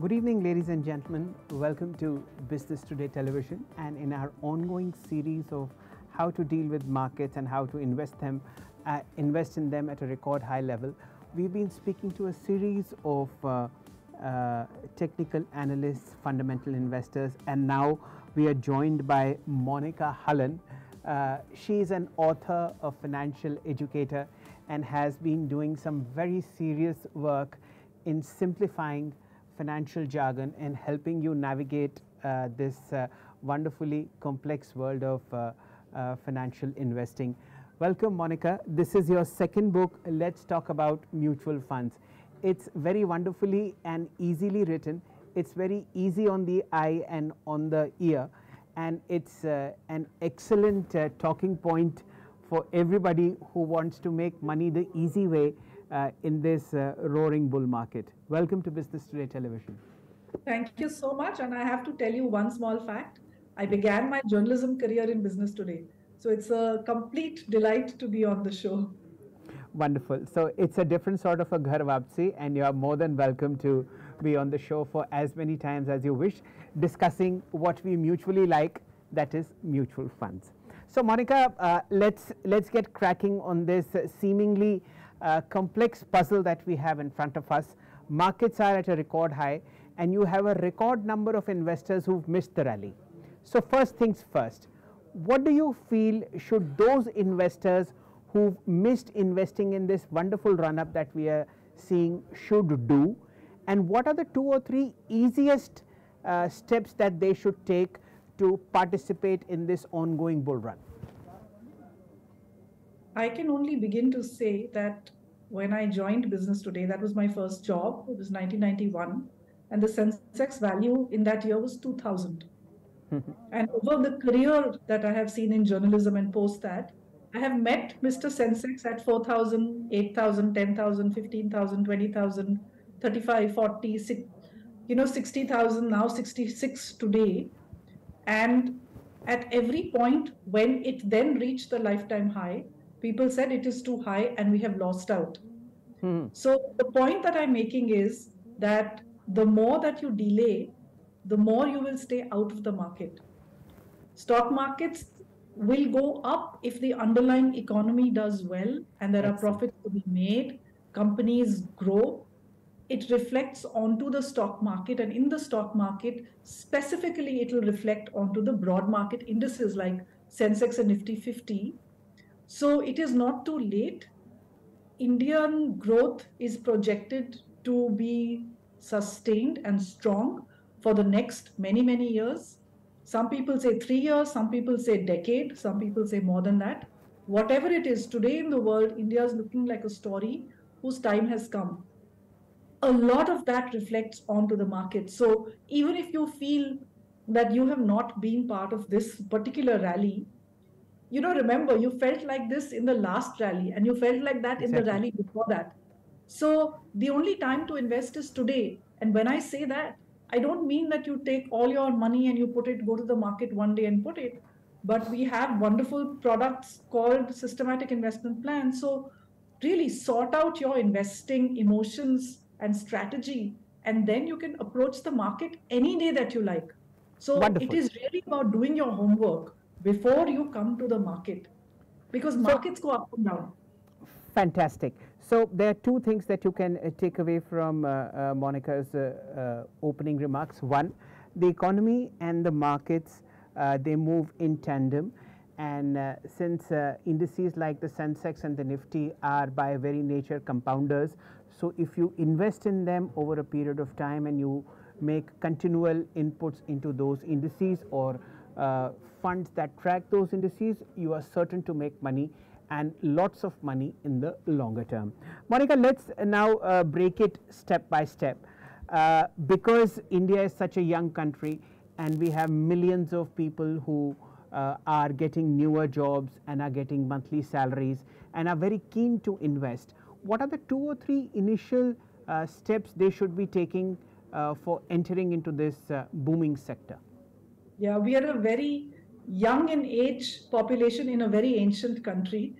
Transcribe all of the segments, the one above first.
Good evening, ladies and gentlemen. Welcome to Business Today Television, and in our ongoing series of how to deal with markets and how to invest in them at a record high level, we've been speaking to a series of technical analysts, fundamental investors, and now we are joined by Monika Halan. She is an author, a financial educator, and has been doing some very serious work in simplifying financial jargon and helping you navigate this wonderfully complex world of financial investing. Welcome, Monika. This is your second book, Let's Talk About Mutual Funds. It's very wonderfully and easily written. It's very easy on the eye and on the ear, and it's an excellent talking point for everybody who wants to make money the easy way in this roaring bull market. Welcome to Business Today Television. Thank you so much. And I have to tell you one small fact. I began my journalism career in Business Today. So it's a complete delight to be on the show. Wonderful. So it's a different sort of a ghar wapsi, and you are more than welcome to be on the show for as many times as you wish, discussing what we mutually like, that is mutual funds. So Monika, let's get cracking on this seemingly complex puzzle that we have in front of us. Markets are at a record high, and you have a record number of investors who've missed the rally. So first things first, what do you feel should those investors who've missed investing in this wonderful run-up that we are seeing should do, and what are the 2 or 3 easiest steps that they should take to participate in this ongoing bull run? I can only begin to say that when I joined Business Today, that was my first job. It was 1991, and the Sensex value in that year was 2000. And over the career that I have seen in journalism and post that, I have met Mr. Sensex at 4,000, 8,000, 10,000, 15,000, 20,000, 35, 40, 60,000, now 66 today. And at every point when it then reached the lifetime high, people said it is too high and we have lost out. So the point that I'm making is that the more that you delay, the more you will stay out of the market. Stock markets will go up if the underlying economy does well and there are profits to be made, companies grow. It reflects onto the stock market, and in the stock market specifically, it will reflect onto the broad market indices like Sensex and Nifty 50. So it is not too late. Indian growth is projected to be sustained and strong for the next many, many years. Some people say 3 years, some people say decade, some people say more than that. Whatever it is, today in the world, India is looking like a story whose time has come. A lot of that reflects onto the market. So even if you feel that you have not been part of this particular rally, you know, remember, you felt like this in the last rally and you felt like that in the rally before that. So the only time to invest is today. And when I say that, I don't mean that you take all your money and you go to the market one day and put it. But we have wonderful products called systematic investment plans. So really sort out your investing emotions and strategy, and then you can approach the market any day that you like. So wonderful. It is really about doing your homework before you come to the market, because markets go up and down. Fantastic. So there are 2 things that you can take away from Monika's opening remarks. One, the economy and the markets, they move in tandem. And since indices like the Sensex and the Nifty are by very nature compounders, so if you invest in them over a period of time and you make continual inputs into those indices or funds that track those indices, you are certain to make money, and lots of money in the longer term. Monika, let's now break it step by step. Because India is such a young country and we have millions of people who are getting newer jobs and are getting monthly salaries and are very keen to invest, what are the 2 or 3 initial steps they should be taking for entering into this booming sector? Yeah, we are a very young in age population in a very ancient country.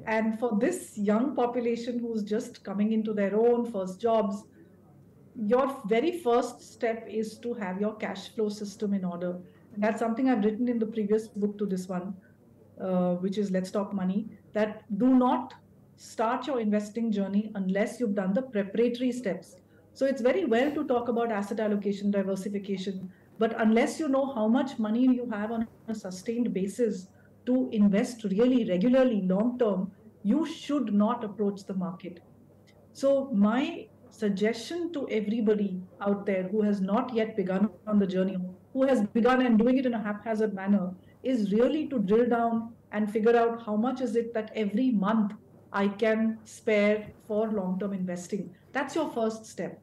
Yeah. And for this young population who's just coming into their own first jobs, your very first step is to have your cash flow system in order. And that's something I've written in the previous book to this one, which is Let's Talk Money, that do not start your investing journey unless you've done the preparatory steps. So it's very well to talk about asset allocation, diversification, but unless you know how much money you have on a sustained basis to invest really regularly long term, you should not approach the market. So my suggestion to everybody out there who has not yet begun on the journey, who has begun and doing it in a haphazard manner, is really to drill down and figure out how much is it that every month I can spare for long-term investing. That's your first step.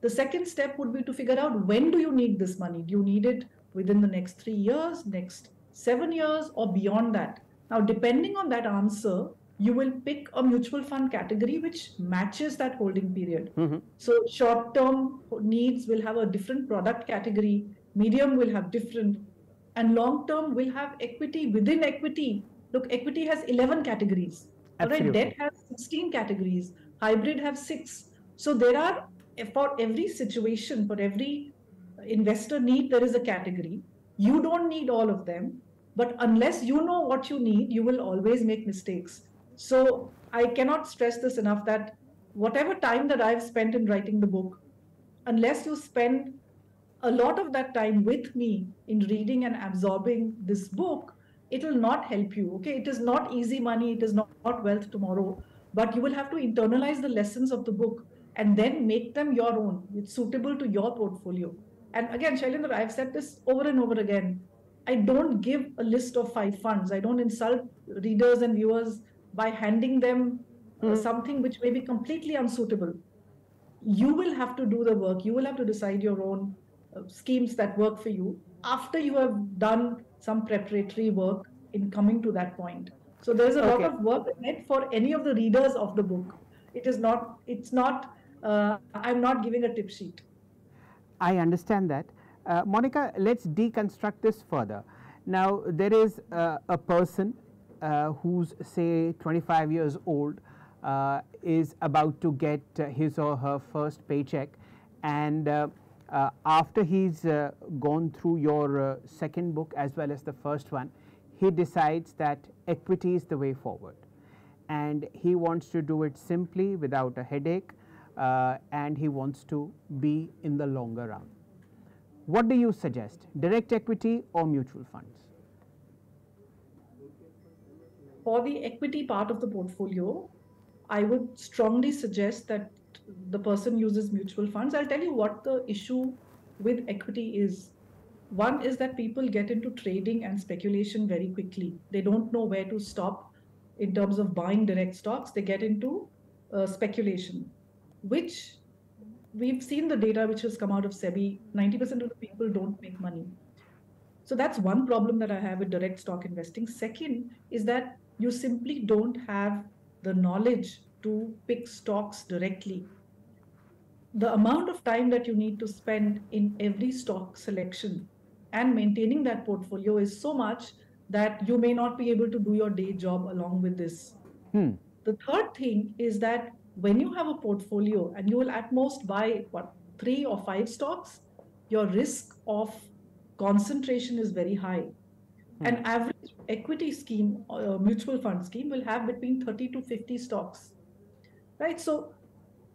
The second step would be to figure out, when do you need this money? Do you need it within the next 3 years, next 7 years, or beyond that? Now, depending on that answer, you will pick a mutual fund category which matches that holding period. Mm-hmm. So short-term needs will have a different product category, medium will have different, and long-term will have equity within equity. Look, equity has 11 categories. Right? Debt has 16 categories. Hybrid have 6. So there are, for every situation, for every investor need, there is a category. You don't need all of them, but unless you know what you need, you will always make mistakes. So I cannot stress this enough, that whatever time that I've spent in writing the book, unless you spend a lot of that time with me in reading and absorbing this book, it will not help you. Okay, it is not easy money. It is not wealth tomorrow, but you will have to internalize the lessons of the book and then make them your own. It's suitable to your portfolio. And again, Shailendra, I've said this over and over again. I don't give a list of 5 funds. I don't insult readers and viewers by handing them something which may be completely unsuitable. You will have to do the work. You will have to decide your own schemes that work for you after you have done some preparatory work in coming to that point. So there's a lot of work ahead for any of the readers of the book. It is not, I'm not giving a tip sheet. I understand that. Monika, let's deconstruct this further. Now, there is a person who's, say, 25 years old, is about to get his or her first paycheck, and after he's gone through your second book as well as the first one, he decides that equity is the way forward. And he wants to do it simply without a headache, and he wants to be in the longer run. What do you suggest, direct equity or mutual funds? For the equity part of the portfolio, I would strongly suggest that the person uses mutual funds. I'll tell you what the issue with equity is. One is that people get into trading and speculation very quickly. They don't know where to stop in terms of buying direct stocks. They get into speculation, which we've seen the data which has come out of SEBI. 90% of the people don't make money. So that's one problem that I have with direct stock investing. Second is that you simply don't have the knowledge to pick stocks directly. The amount of time that you need to spend in every stock selection and maintaining that portfolio is so much that you may not be able to do your day job along with this. The third thing is that when you have a portfolio and you will at most buy, what, 3 or 5 stocks, your risk of concentration is very high. An average equity scheme, or mutual fund scheme, will have between 30 to 50 stocks. Right, so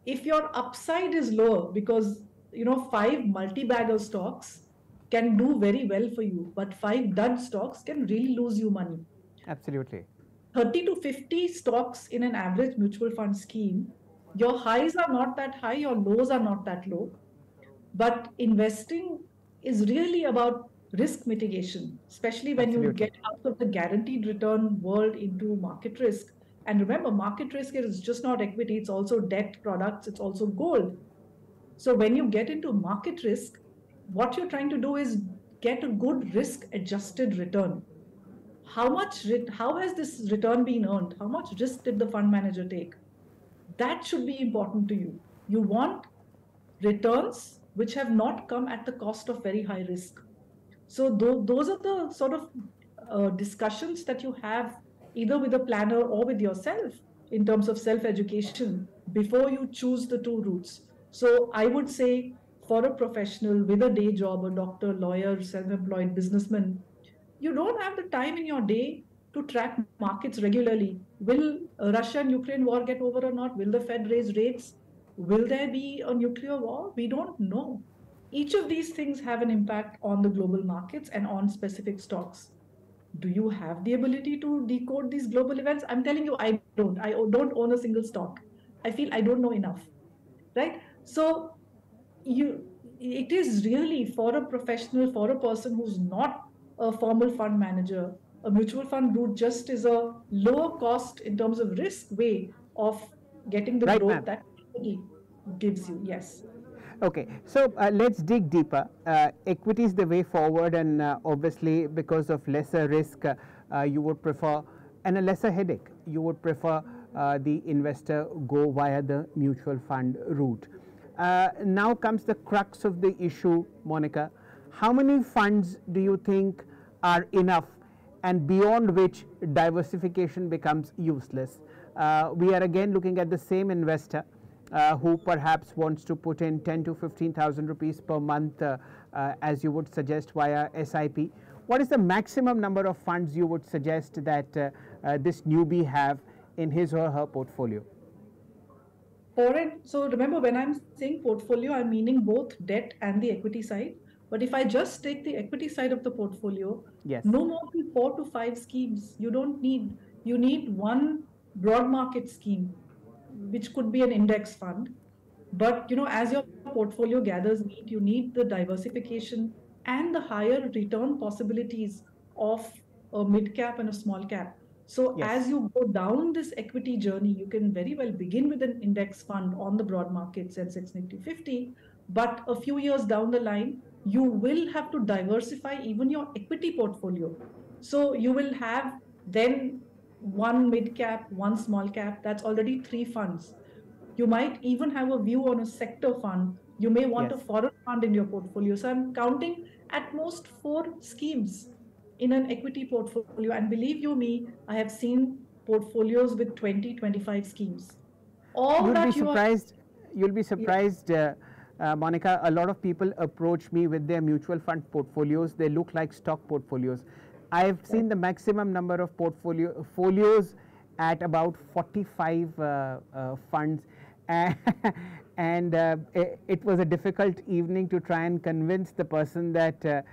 if your upside is lower, because, you know, 5 multi-bagger stocks can do very well for you, but 5 dud stocks can really lose you money. Absolutely. 30 to 50 stocks in an average mutual fund scheme, your highs are not that high, your lows are not that low. But investing is really about risk mitigation, especially when you get out of the guaranteed return world into market risk. And remember, market risk is just not equity, it's also debt products, it's also gold. So when you get into market risk, what you're trying to do is get a good risk-adjusted return. How has this return been earned? How much risk did the fund manager take? That should be important to you. You want returns which have not come at the cost of very high risk. So those are the sort of discussions that you have either with a planner or with yourself in terms of self-education before you choose the two routes. So I would say for a professional with a day job, a doctor, lawyer, self-employed businessman, you don't have the time in your day to track markets regularly. Will Russia and Ukraine war get over or not? Will the Fed raise rates? Will there be a nuclear war? We don't know. Each of these things have an impact on the global markets and on specific stocks. Do you have the ability to decode these global events? I'm telling you, I don't. I don't own a single stock. I feel I don't know enough, right? So it is really for a professional, for a person who's not a formal fund manager, a mutual fund route just is a lower cost in terms of risk way of getting the growth that equity gives you, yes. Okay, so let's dig deeper. Equity is the way forward, and obviously because of lesser risk, you would prefer, and a lesser headache, you would prefer the investor go via the mutual fund route. Now comes the crux of the issue, Monika. How many funds do you think are enough, and beyond which diversification becomes useless? We are again looking at the same investor who perhaps wants to put in 10 to 15,000 rupees per month as you would suggest via SIP. What is the maximum number of funds you would suggest that this newbie have in his or her portfolio? So remember, when I'm saying portfolio, I'm meaning both debt and the equity side. But if I just take the equity side of the portfolio, yes, no more than 4 to 5 schemes. You don't need, you need one broad market scheme, which could be an index fund. But you know, as your portfolio gathers meat, you need the diversification and the higher return possibilities of a mid cap and a small cap. So yes, as you go down this equity journey, you can very well begin with an index fund on the broad market, Sensex, Nifty 50. But a few years down the line, you will have to diversify even your equity portfolio. So you will have then one mid cap, one small cap, that's already 3 funds. You might even have a view on a sector fund. You may want, yes, a foreign fund in your portfolio. So I'm counting at most 4 schemes in an equity portfolio. And believe you me, I have seen portfolios with 20, 25 schemes. You'll be surprised, Monika, a lot of people approach me with their mutual fund portfolios. They look like stock portfolios. I have seen the maximum number of portfolios at about 45 funds, and it was a difficult evening to try and convince the person that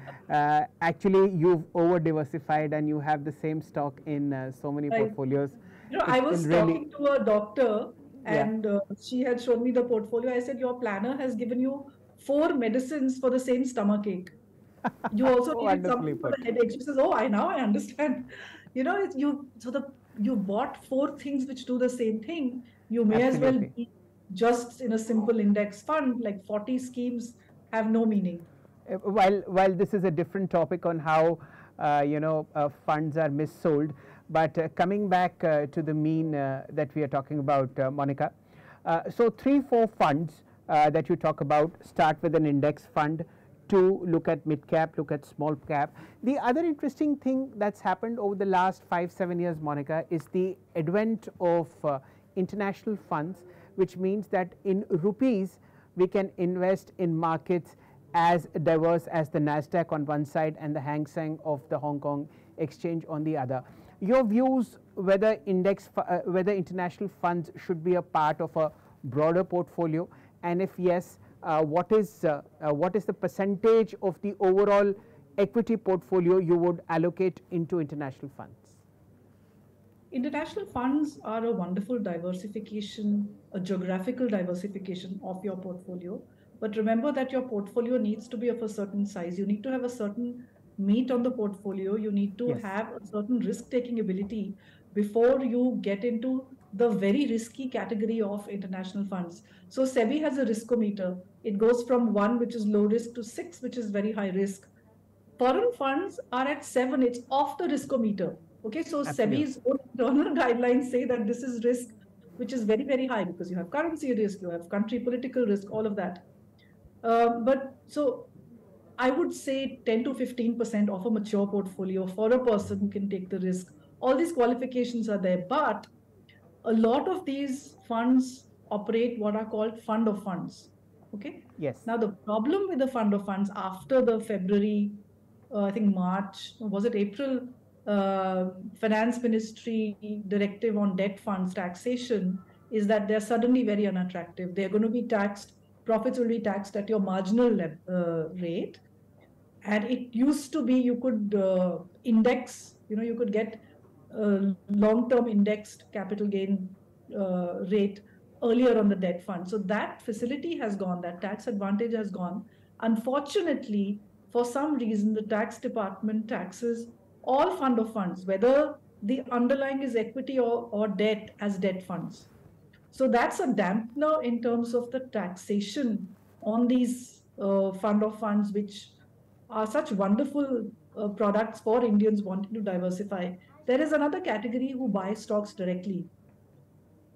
actually you've over diversified and you have the same stock in so many portfolios. You know, I was talking to a doctor, and she had shown me the portfolio. I said, your planner has given you 4 medicines for the same stomachache. You also need something for the headache. She says, oh, now I understand. You know, you bought 4 things which do the same thing. You may as well be just in a simple index fund. Like 40 schemes have no meaning. While this is a different topic on how funds are missold, but coming back to the mean that we are talking about, Monika. So 3-4 funds that you talk about start with an index fund. 2, look at mid cap, look at small cap. The other interesting thing that's happened over the last 5-7 years, Monika, is the advent of international funds, which means that in rupees we can invest in markets as diverse as the NASDAQ on one side and the Hang Seng of the Hong Kong exchange on the other. Your views whether whether international funds should be a part of a broader portfolio, and if yes, what is the percentage of the overall equity portfolio you would allocate into international funds? International funds are a wonderful diversification, a geographical diversification of your portfolio. But remember that your portfolio needs to be of a certain size. You need to have a certain meat on the portfolio. You need to, yes, have a certain risk-taking ability before you get into the very risky category of international funds. So SEBI has a riskometer. It goes from 1, which is low risk, to 6, which is very high risk. Foreign funds are at 7. It's off the riskometer. Okay, so SEBI's own internal guidelines say that this is risk, which is very, very high, because you have currency risk, you have country political risk, all of that. But so I would say 10 to 15% of a mature portfolio for a person who can take the risk. All these qualifications are there, but a lot of these funds operate what are called fund of funds. Okay. Yes. Now, the problem with the fund of funds after the February, I think March, was it April, finance ministry directive on debt funds taxation is that they're suddenly very unattractive. They're going to be taxed, profits will be taxed at your marginal rate. And it used to be you could index, you know, you could get long-term indexed capital gain rate earlier on the debt fund. So that facility has gone, that tax advantage has gone. Unfortunately, for some reason, the tax department taxes all fund of funds, whether the underlying is equity or debt, as debt funds. So that's a dampener in terms of the taxation on these fund of funds, which are such wonderful products for Indians wanting to diversify. There is another category who buy stocks directly.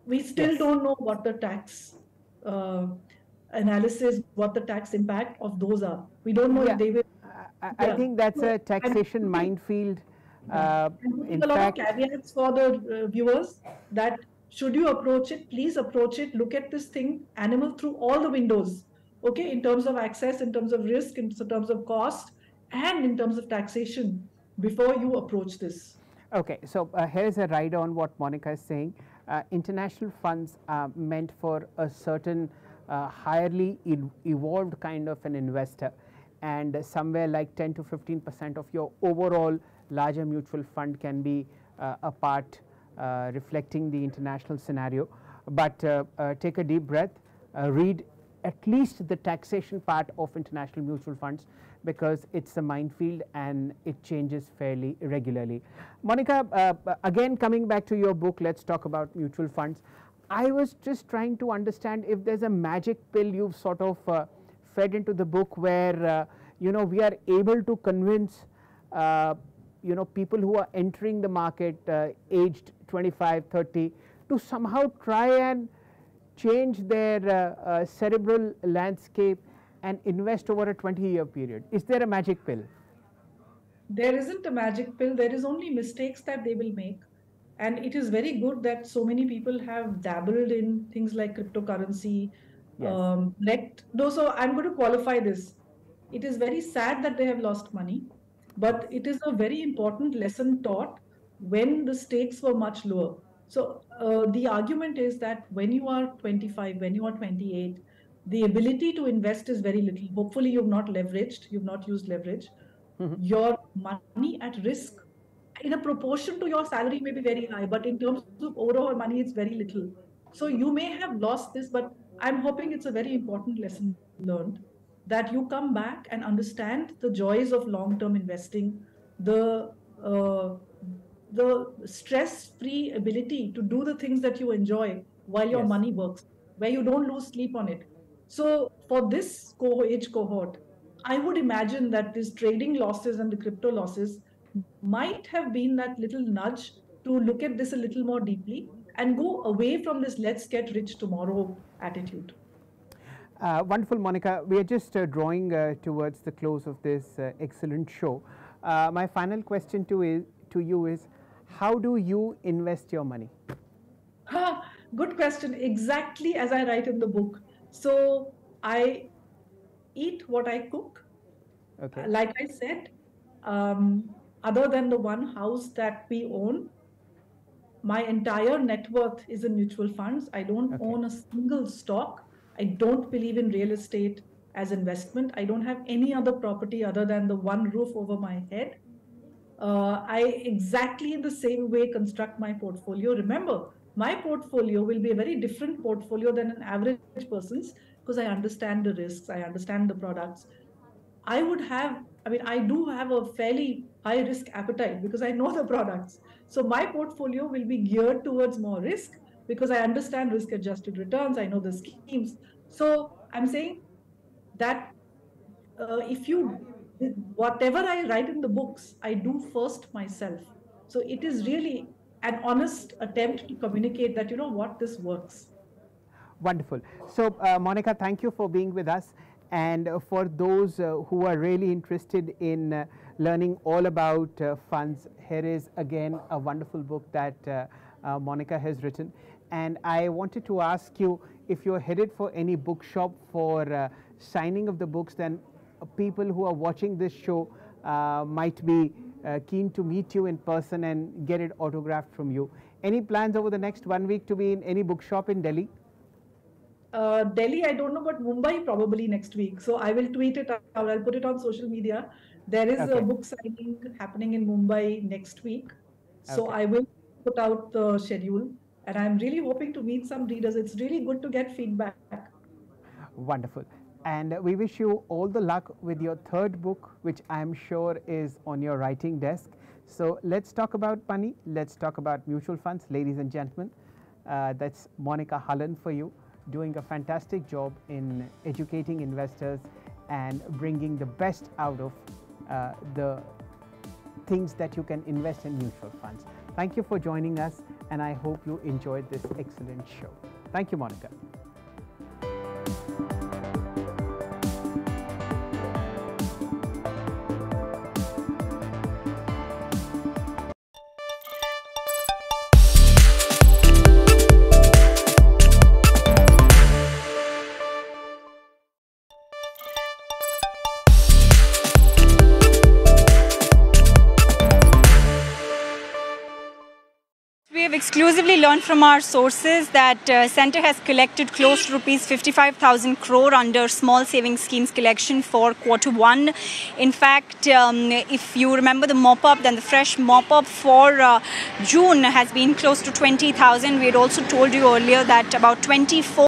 We still don't know what the tax analysis, what the tax impact of those are. We don't know if they will. I think that's a taxation minefield. In a lot of caveats for the viewers that should you approach it, please approach it, look at this thing, animal through all the windows, okay, in terms of access, in terms of risk, in terms of cost, and in terms of taxation before you approach this. Okay, so here's a ride on what Monika is saying. International funds are meant for a certain highly evolved kind of an investor, and somewhere like 10 to 15% of your overall larger mutual fund can be a part reflecting the international scenario. But take a deep breath, read at least the taxation part of international mutual funds, because it's a minefield and it changes fairly regularly. Monika, again coming back to your book, Let's Talk About Mutual Funds. I was just trying to understand if there's a magic pill you've sort of fed into the book where, you know, we are able to convince, you know, people who are entering the market aged 25, 30 to somehow try and change their cerebral landscape and invest over a 20-year period. Is there a magic pill? There isn't a magic pill. There is only mistakes that they will make. And it is very good that so many people have dabbled in things like cryptocurrency. Yes. So I'm going to qualify this. It is very sad that they have lost money, but it is a very important lesson taught when the stakes were much lower. So the argument is that when you are 25, when you are 28, the ability to invest is very little. Hopefully you've not leveraged, you've not used leverage. Mm-hmm. Your money at risk in a proportion to your salary may be very high, but in terms of overall money, it's very little. So you may have lost this, but I'm hoping it's a very important lesson learned that you come back and understand the joys of long-term investing, the stress-free ability to do the things that you enjoy while your money works, where you don't lose sleep on it. So for this age cohort, I would imagine that these trading losses and the crypto losses might have been that little nudge to look at this a little more deeply and go away from this let's get rich tomorrow attitude. Wonderful, Monika. We are just drawing towards the close of this excellent show. My final question to you is, how do you invest your money? Good question. Exactly as I write in the book. So I eat what I cook. Okay. Like I said, other than the one house that we own, my entire net worth is in mutual funds. I don't own a single stock. I don't believe in real estate as investment. I don't have any other property other than the one roof over my head. I exactly in the same way construct my portfolio. Remember, my portfolio will be a very different portfolio than an average person's because I understand the risks, I understand the products. I would have, I mean, I do have a fairly high risk appetite because I know the products. So my portfolio will be geared towards more risk because I understand risk adjusted returns, I know the schemes. So I'm saying that if you, whatever I write in the books, I do first myself. So it is really an honest attempt to communicate that, you know what, this works. Wonderful. So Monika, thank you for being with us. And for those who are really interested in learning all about funds, here is again a wonderful book that Monika has written. And I wanted to ask you, if you're headed for any bookshop for signing of the books, then people who are watching this show might be keen to meet you in person and get it autographed from you. Any plans over the next 1 week to be in any bookshop in Delhi? Delhi, I don't know, but Mumbai probably next week. So I will tweet it out. I'll put it on social media. There is a book signing happening in Mumbai next week. So I will put out the schedule. And I'm really hoping to meet some readers. It's really good to get feedback. Wonderful. And we wish you all the luck with your third book, which I'm sure is on your writing desk. So let's talk about money. Let's talk about mutual funds, ladies and gentlemen. That's Monika Halan for you, doing a fantastic job in educating investors and bringing the best out of the things that you can invest in mutual funds. Thank you for joining us, and I hope you enjoyed this excellent show. Thank you, Monika. Exclusively learned from our sources that Centre has collected close to rupees 55,000 crore under small savings schemes collection for quarter one. In fact, if you remember the mop-up, then the fresh mop-up for June has been close to 20,000. We had also told you earlier that about 24